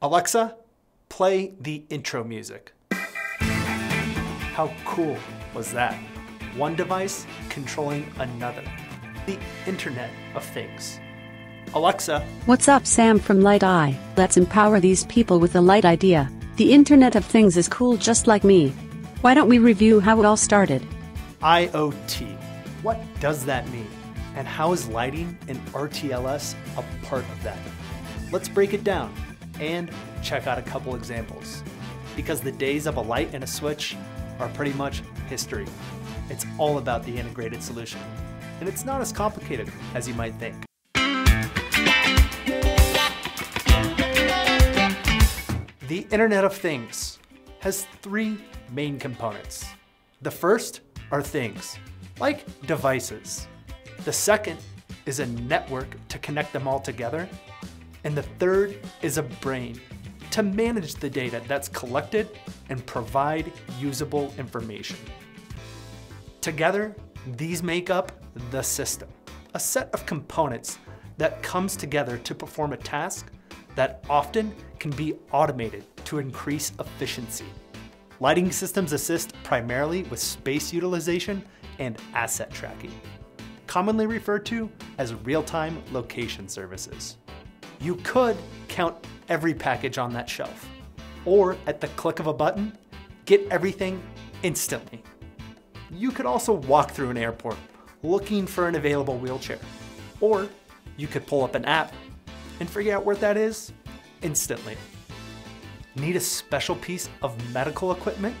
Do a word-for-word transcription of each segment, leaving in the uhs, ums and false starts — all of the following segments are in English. Alexa, play the intro music. How cool was that? One device controlling another. The Internet of Things. Alexa. What's up, Sam from LightEye? Let's empower these people with a light idea. The Internet of Things is cool just like me. Why don't we review how it all started? I O T. What does that mean? And how is lighting and R T L S a part of that? Let's break it down and check out a couple examples, because the days of a light and a switch are pretty much history. It's all about the integrated solution, and it's not as complicated as you might think. The Internet of Things has three main components. The first are things, like devices. The second is a network to connect them all together. And the third is a brain to manage the data that's collected and provide usable information. Together, these make up the system, a set of components that comes together to perform a task that often can be automated to increase efficiency. Lighting systems assist primarily with space utilization and asset tracking, commonly referred to as real-time location services. You could count every package on that shelf, or at the click of a button, get everything instantly. You could also walk through an airport looking for an available wheelchair, or you could pull up an app and figure out where that is instantly. Need a special piece of medical equipment?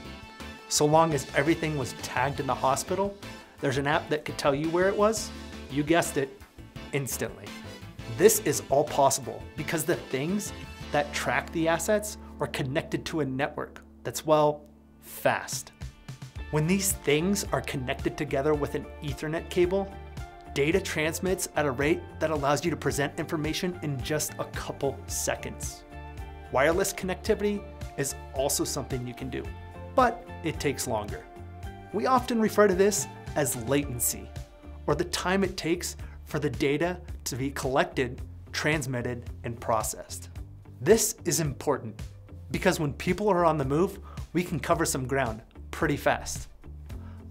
So long as everything was tagged in the hospital, there's an app that could tell you where it was, you guessed it, instantly. This is all possible because the things that track the assets are connected to a network that's, well, fast. When these things are connected together with an Ethernet cable, data transmits at a rate that allows you to present information in just a couple seconds. Wireless connectivity is also something you can do, but it takes longer. We often refer to this as latency, or the time it takes for the data to be collected, transmitted, and processed. This is important because when people are on the move, we can cover some ground pretty fast.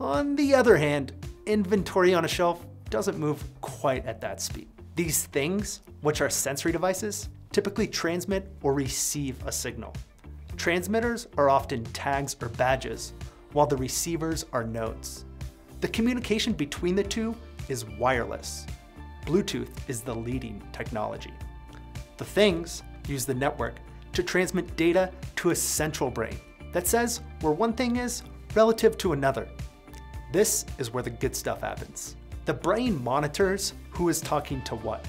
On the other hand, inventory on a shelf doesn't move quite at that speed. These things, which are sensory devices, typically transmit or receive a signal. Transmitters are often tags or badges, while the receivers are nodes. The communication between the two is wireless. Bluetooth is the leading technology. The things use the network to transmit data to a central brain that says where one thing is relative to another. This is where the good stuff happens. The brain monitors who is talking to what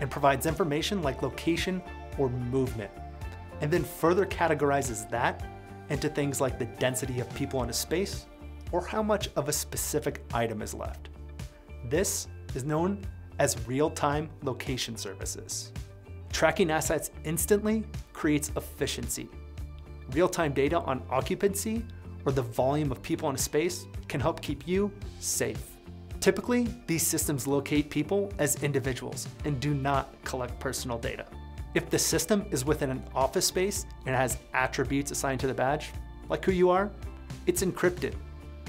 and provides information like location or movement, and then further categorizes that into things like the density of people in a space or how much of a specific item is left. This is known as real-time location services. Tracking assets instantly creates efficiency. Real-time data on occupancy or the volume of people in a space can help keep you safe. Typically, these systems locate people as individuals and do not collect personal data. If the system is within an office space and has attributes assigned to the badge, like who you are, it's encrypted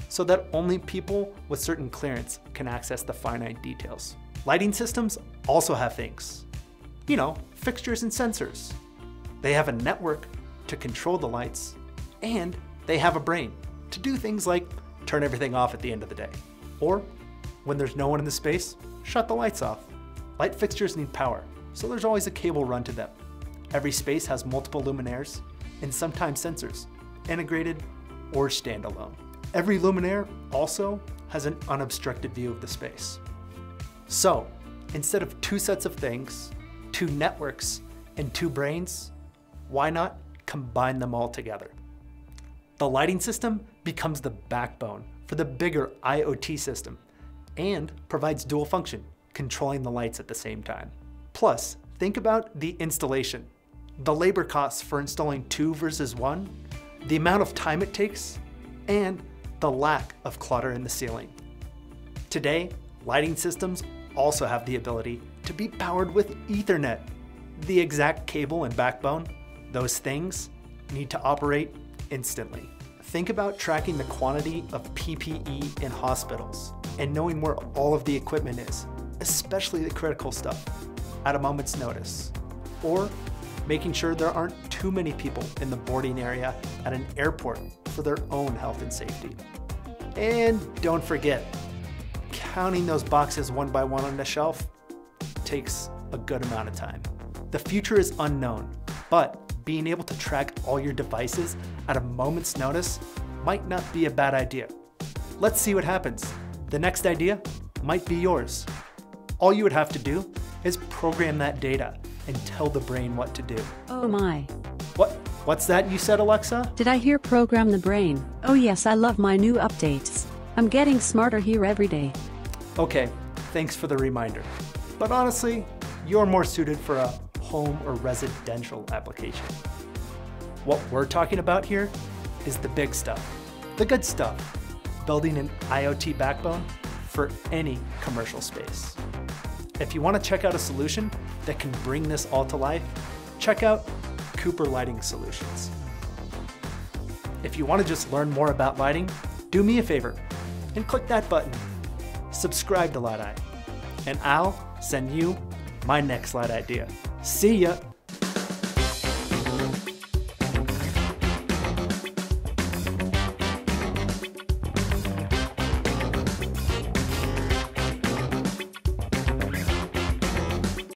so that only people with certain clearance can access the finite details. Lighting systems also have things, you know, fixtures and sensors. They have a network to control the lights, and they have a brain to do things like turn everything off at the end of the day, or when there's no one in the space, shut the lights off. Light fixtures need power, so there's always a cable run to them. Every space has multiple luminaires and sometimes sensors, integrated or standalone. Every luminaire also has an unobstructed view of the space. So instead of two sets of things, two networks, and two brains, why not combine them all together? The lighting system becomes the backbone for the bigger I O T system and provides dual function, controlling the lights at the same time. Plus, think about the installation, the labor costs for installing two versus one, the amount of time it takes, and the lack of clutter in the ceiling. Today, lighting systems also have the ability to be powered with Ethernet, the exact cable and backbone Those things need to operate instantly. Think about tracking the quantity of P P E in hospitals and knowing where all of the equipment is, especially the critical stuff, at a moment's notice. Or making sure there aren't too many people in the boarding area at an airport for their own health and safety. And don't forget, counting those boxes one by one on the shelf takes a good amount of time. The future is unknown, but being able to track all your devices at a moment's notice might not be a bad idea. Let's see what happens. The next idea might be yours. All you would have to do is program that data and tell the brain what to do. Oh my. What? What's that you said, Alexa? Did I hear program the brain? Oh yes, I love my new updates. I'm getting smarter here every day. Okay, thanks for the reminder. But honestly, you're more suited for a home or residential application. What we're talking about here is the big stuff, the good stuff, building an IoT backbone for any commercial space. If you want to check out a solution that can bring this all to life, check out Cooper Lighting Solutions. If you want to just learn more about lighting, do me a favor and click that button. Subscribe to LightEye, and I'll send you my next light idea. See ya!